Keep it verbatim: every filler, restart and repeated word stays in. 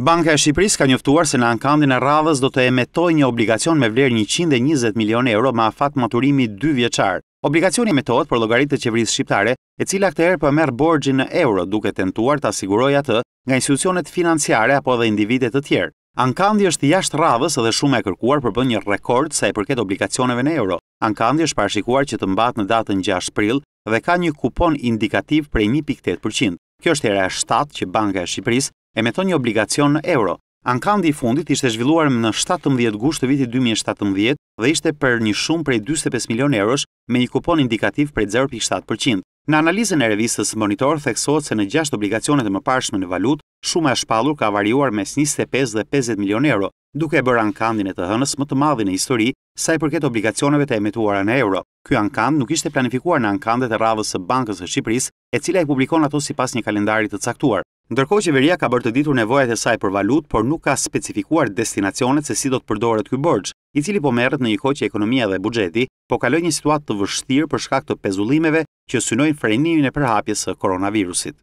Banka e Shqipërisë ka njoftuar se në ankandin e radhës do të emetojë një obligacion me vlerë njëqind e njëzet milion euro me afat maturimit dy vjeçar. Obligacioni emetohet për llogaritë të qeverisë shqiptare, e cila këtë herë po merr borxhin në euro, duke tentuar ta sigurojë atë nga institucionet financiare apo edhe individë të tjerë. Ankandi është jashtë radhës dhe shumë e kërkuar për bën një rekord sa i përket obligacioneve në euro. Ankandi është parashikuar që të mbahet në datën gjashtë prill dhe ka një kupon indikativ prej një pikë tetë përqind. Kjo është hera e shtatë që Banka e Shqipërisë emeton një obligacion në euro. Ankandi i fundit ishte zhvilluar në shtatëmbëdhjetë gusht të vitit dy mijë e shtatëmbëdhjetë dhe ishte për një shumë prej dyzet e pesë milion eurosh me një kupon indikativ prej zero pikë shtatë përqind. Në analizën e revistës Monitor theksohet se në gjashtë obligacionet e mëparshme në valutë, shuma e shpallur ka variuar mes njëzet e pesë dhe pesëdhjetë milion euro, duke e bërë ankandin e të hënës më të madhin në histori sa i përket obligacioneve të emetuara në euro. Ky ankand nuk ishte planifikuar në ankandet e radhës së Bankës së Shqipërisë, e cila i publikon ato sipas një kalendari të caktuar. Ndërkohë qeveria ka bërë të ditur nevojat e saj për valutë, por nuk ka specifikuar destinacionet se si do të përdoret ky borxh, i cili po merret në një kohë që ekonomia dhe buxheti po kalojnë një situatë të vështirë për shkak të pezullimeve që synojnë frenimin e përhapjes së koronavirusit.